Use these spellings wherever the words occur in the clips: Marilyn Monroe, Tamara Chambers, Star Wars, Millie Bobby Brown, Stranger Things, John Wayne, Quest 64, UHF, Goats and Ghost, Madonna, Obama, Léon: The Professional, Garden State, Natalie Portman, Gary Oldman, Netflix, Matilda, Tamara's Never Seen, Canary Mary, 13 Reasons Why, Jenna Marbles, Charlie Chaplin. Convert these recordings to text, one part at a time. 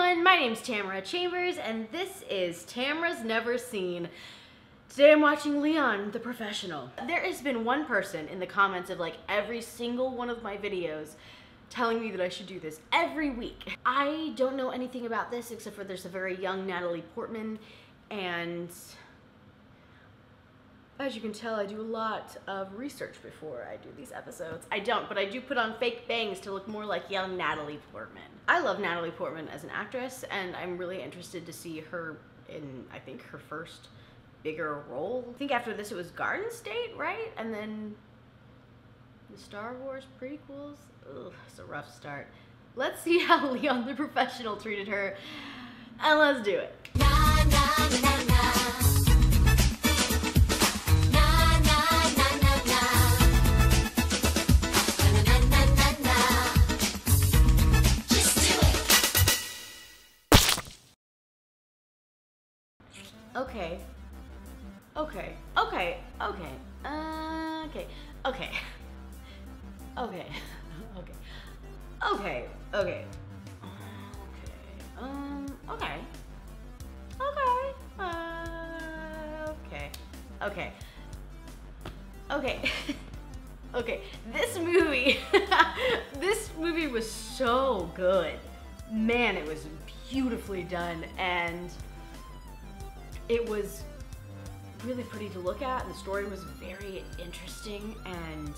everyone, my name's Tamara Chambers and this is Tamara's Never Seen. Today I'm watching Léon: The Professional. There has been one person in the comments of like every single one of my videos telling me that I should do this every week. I don't know anything about this except for there's a very young Natalie Portman, and as you can tell, I do a lot of research before I do these episodes. I don't, but I do put on fake bangs to look more like young Natalie Portman. I love Natalie Portman as an actress, and I'm really interested to see her in, I think, her first bigger role. I think after this it was Garden State, right? And then the Star Wars prequels. Ugh, it's a rough start. Let's see how Léon: The Professional treated her, and let's do it. Okay, this movie was so good. Man, it was beautifully done, and it was really pretty to look at, and the story was very interesting, and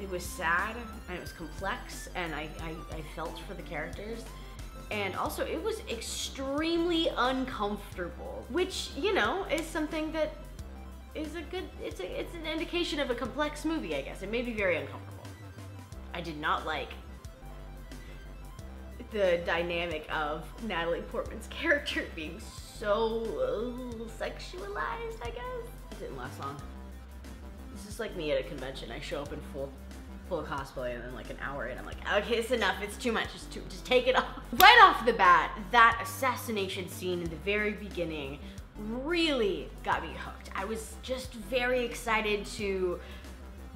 it was sad, and it was complex, and I felt for the characters. And also, it was extremely uncomfortable, which, you know, is something that is a good, it's an indication of a complex movie, I guess. It made me very uncomfortable. I did not like the dynamic of Natalie Portman's character being so sexualized, I guess. It didn't last long. It's just like me at a convention. I show up in full cosplay, and then like an hour in, I'm like, okay, it's enough, it's too much, just take it off. Right off the bat, that assassination scene in the very beginning really got me hooked. I was just very excited to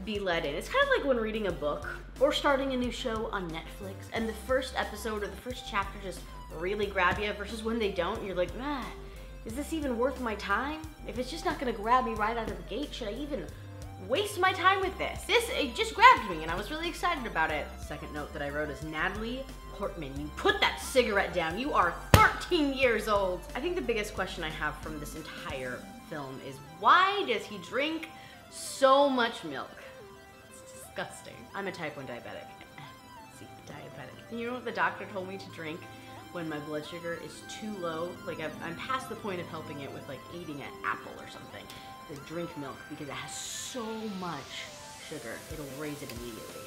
be led in. It's kind of like when reading a book or starting a new show on Netflix, and the first episode or the first chapter just really grab you, versus when they don't, you're like, ah, is this even worth my time? If it's just not gonna grab me right out of the gate, should I even waste my time with this? It just grabbed me, and I was really excited about it. Second note that I wrote is, Natalie Portman, you put that cigarette down. You are 13 years old. I think the biggest question I have from this entire film is, why does he drink so much milk? It's disgusting. I'm a type 1 diabetic. See, diabetic. And you know what the doctor told me to drink when my blood sugar is too low? Like, I'm past the point of helping it with like eating an apple or something. The drink milk, because it has so much sugar, it'll raise it immediately.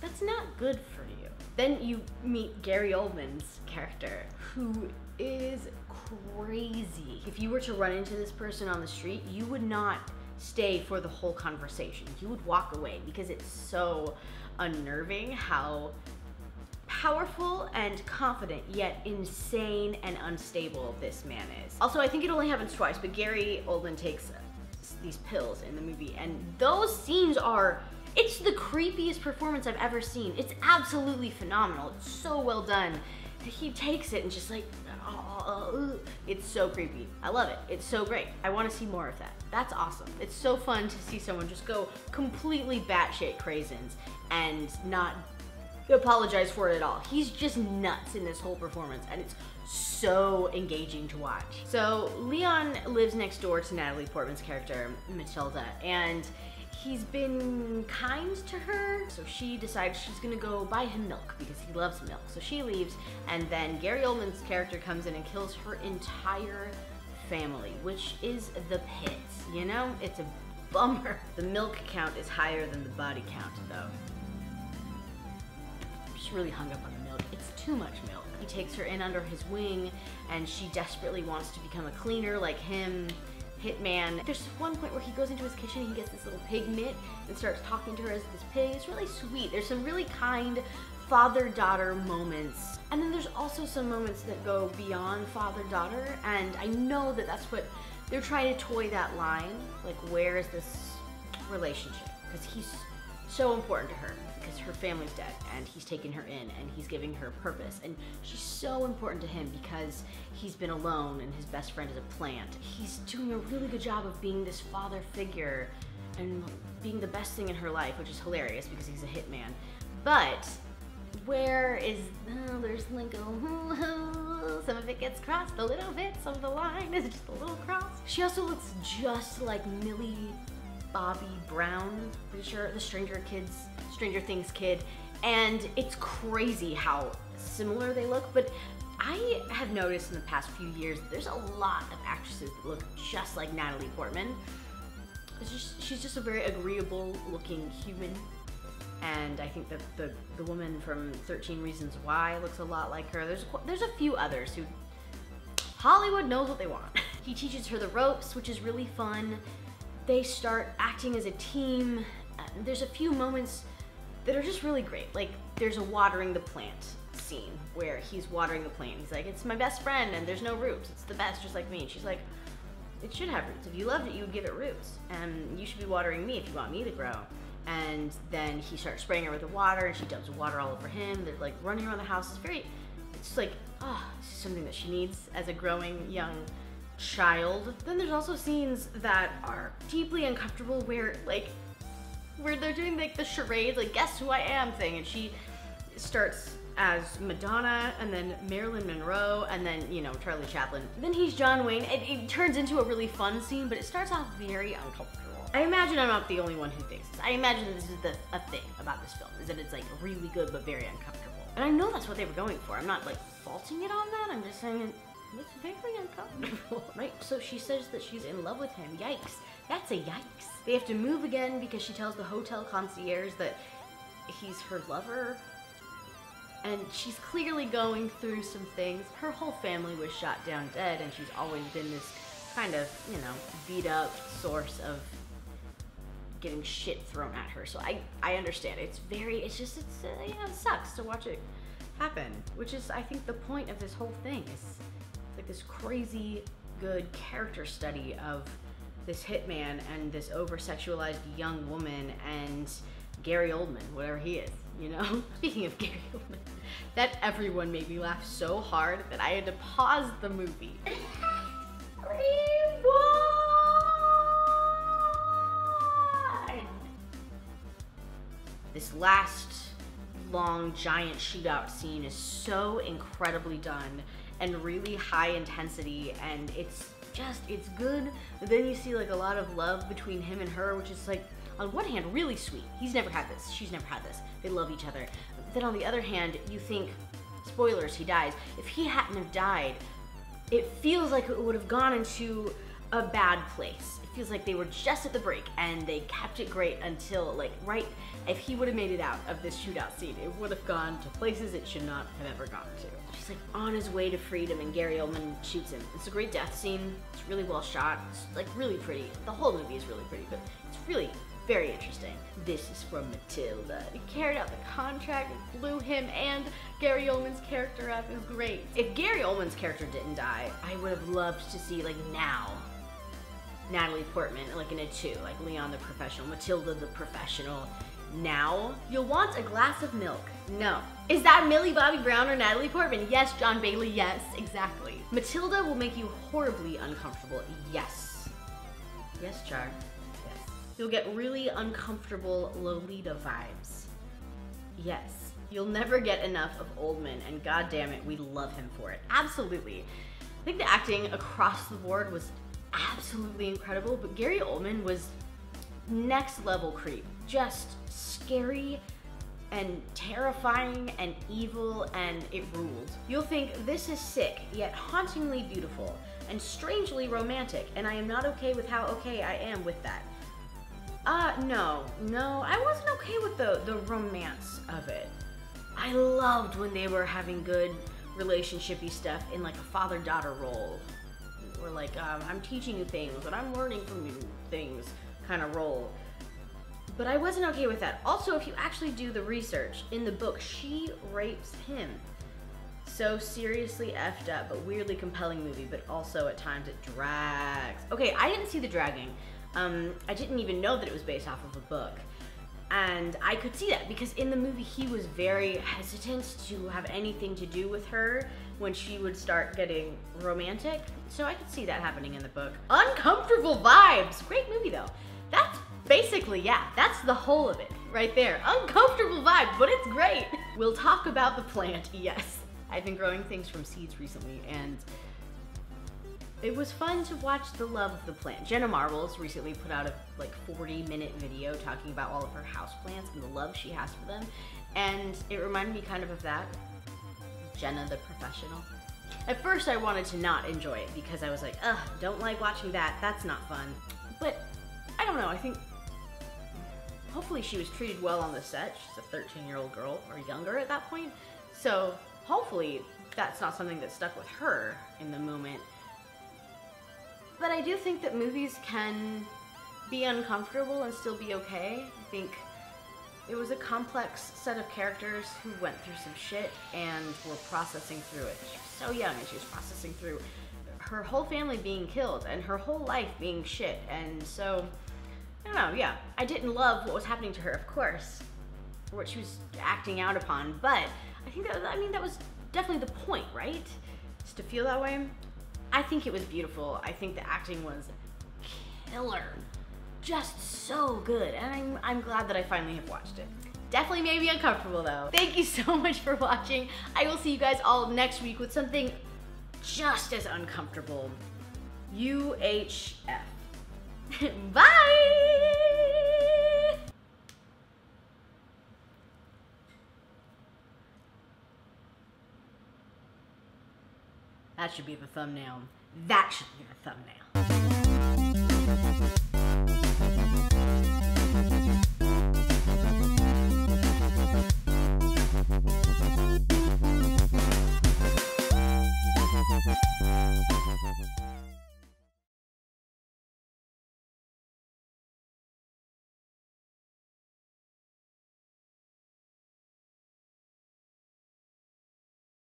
That's not good for you. Then you meet Gary Oldman's character, who is crazy. If you were to run into this person on the street, you would not stay for the whole conversation. You would walk away, because it's so unnerving how powerful and confident, yet insane and unstable this man is. Also, I think it only happens twice, but Gary Oldman takes these pills in the movie, and those scenes are, it's the creepiest performance I've ever seen. It's absolutely phenomenal. It's so well done. He takes it and just like, oh, it's so creepy. I love it. It's so great. I want to see more of that. That's awesome. It's so fun to see someone just go completely batshit crazins and not apologize for it at all. He's just nuts in this whole performance, and it's so engaging to watch. So Léon lives next door to Natalie Portman's character, Matilda, and he's been kind to her, so she decides she's gonna go buy him milk because he loves milk. So she leaves, and then Gary Oldman's character comes in and kills her entire family, which is the pits, you know? It's a bummer. The milk count is higher than the body count, though. She's really hung up on the milk. It's too much milk. He takes her in under his wing, and she desperately wants to become a cleaner like him. Hitman. There's one point where he goes into his kitchen and he gets this little pig mitt and starts talking to her as this pig. It's really sweet. There's some really kind father-daughter moments. And then there's also some moments that go beyond father-daughter, and I know that that's what they're trying to toy that line. Like, where is this relationship? Because he's so important to her because her family's dead and he's taken her in and he's giving her purpose, and she's so important to him because he's been alone and his best friend is a plant. He's doing a really good job of being this father figure and being the best thing in her life, which is hilarious because he's a hitman. But where is, oh, there's Lingo, some of it gets crossed a little bit, some of the line is just a little crossed. She also looks just like Millie Bobby Brown, pretty sure, the Stranger Things kid, and it's crazy how similar they look, but I have noticed in the past few years there's a lot of actresses that look just like Natalie Portman. She's just a very agreeable looking human. And I think that the woman from 13 Reasons Why looks a lot like her. There's a few others who, Hollywood knows what they want. He teaches her the ropes, which is really fun. They start acting as a team. There's a few moments that are just really great. Like there's a watering the plant scene where he's watering the plant. He's like, it's my best friend and there's no roots. It's the best, just like me. And she's like, it should have roots. If you loved it, you would give it roots. And you should be watering me if you want me to grow. And then he starts spraying her with the water and she dumps water all over him. They're like running around the house. It's like, oh, this is something that she needs as a growing young child. Then there's also scenes that are deeply uncomfortable where they're doing like the charades, like guess who I am thing. And she starts as Madonna and then Marilyn Monroe and then, you know, Charlie Chaplin. Then he's John Wayne. It turns into a really fun scene, but it starts off very uncomfortable. I imagine I'm not the only one who thinks this. I imagine this is a thing about this film, is that it's like really good but very uncomfortable. And I know that's what they were going for. I'm not like faulting it on that. I'm just saying it's very uncomfortable. Right? So she says that she's in love with him. Yikes. That's a yikes. They have to move again because she tells the hotel concierge that he's her lover. And she's clearly going through some things. Her whole family was shot down dead and she's always been this kind of, you know, beat up source of getting shit thrown at her, so I understand. It sucks to watch it happen, which is, I think, the point of this whole thing. It's like this crazy good character study of this hitman and this over-sexualized young woman and Gary Oldman, whatever he is, you know? Speaking of Gary Oldman, that everyone made me laugh so hard that I had to pause the movie. This last long giant shootout scene is so incredibly done and really high intensity, and it's good, but then you see like a lot of love between him and her, which is like on one hand really sweet. He's never had this, she's never had this. They love each other. But then on the other hand, you think, spoilers, he dies. If he hadn't have died, it feels like it would have gone into a bad place. It feels like they were just at the break and they kept it great until like right, if he would have made it out of this shootout scene, it would have gone to places it should not have ever gone to. He's like on his way to freedom and Gary Oldman shoots him. It's a great death scene. It's really well shot. It's like really pretty. The whole movie is really pretty, but it's really very interesting. This is from Matilda. He carried out the contract, it blew him and Gary Oldman's character up. It was great. If Gary Oldman's character didn't die, I would have loved to see like now Natalie Portman, like in a two, like Léon the Professional, Matilda the Professional. Now, you'll want a glass of milk. No. Is that Millie Bobby Brown or Natalie Portman? Yes, John Bailey, yes, exactly. Matilda will make you horribly uncomfortable, yes. Yes, Char, yes. You'll get really uncomfortable Lolita vibes, yes. You'll never get enough of Oldman, and goddammit, we love him for it, absolutely. I think the acting across the board was absolutely incredible, but Gary Oldman was next level creep. Just scary and terrifying and evil, and it ruled. You'll think this is sick, yet hauntingly beautiful and strangely romantic, and I am not okay with how okay I am with that. No, I wasn't okay with the romance of it. I loved when they were having good relationshipy stuff in like a father-daughter role. Or like, I'm teaching you things and I'm learning from you things kind of role. But I wasn't okay with that. Also, if you actually do the research, in the book, she rapes him. So seriously effed up, but weirdly compelling movie, but also at times it drags. Okay, I didn't see the dragging. I didn't even know that it was based off of a book. And I could see that, because in the movie he was very hesitant to have anything to do with her when she would start getting romantic. So I could see that happening in the book. Uncomfortable vibes. Great movie though. That's basically, yeah, that's the whole of it right there. Uncomfortable vibes, but it's great. We'll talk about the plant, yes. I've been growing things from seeds recently, and it was fun to watch the love of the plant. Jenna Marbles recently put out a like 40-minute video talking about all of her houseplants and the love she has for them. And it reminded me kind of that, Jenna the Professional. At first I wanted to not enjoy it because I was like, ugh, don't like watching that, that's not fun. But I don't know, I think hopefully she was treated well on the set. She's a 13-year-old girl or younger at that point. So hopefully that's not something that stuck with her in the moment. But I do think that movies can be uncomfortable and still be okay. I think it was a complex set of characters who went through some shit and were processing through it. She was so young and she was processing through her whole family being killed and her whole life being shit. And so, I don't know, yeah. I didn't love what was happening to her, of course, or what she was acting out upon, but I think that was, I mean, that was definitely the point, right? Just to feel that way. I think it was beautiful. I think the acting was killer. Just so good. And I'm glad that I finally have watched it. Definitely made me uncomfortable though. Thank you so much for watching. I will see you guys all next week with something just as uncomfortable. UHF. Bye! That should be the thumbnail. That should be the thumbnail.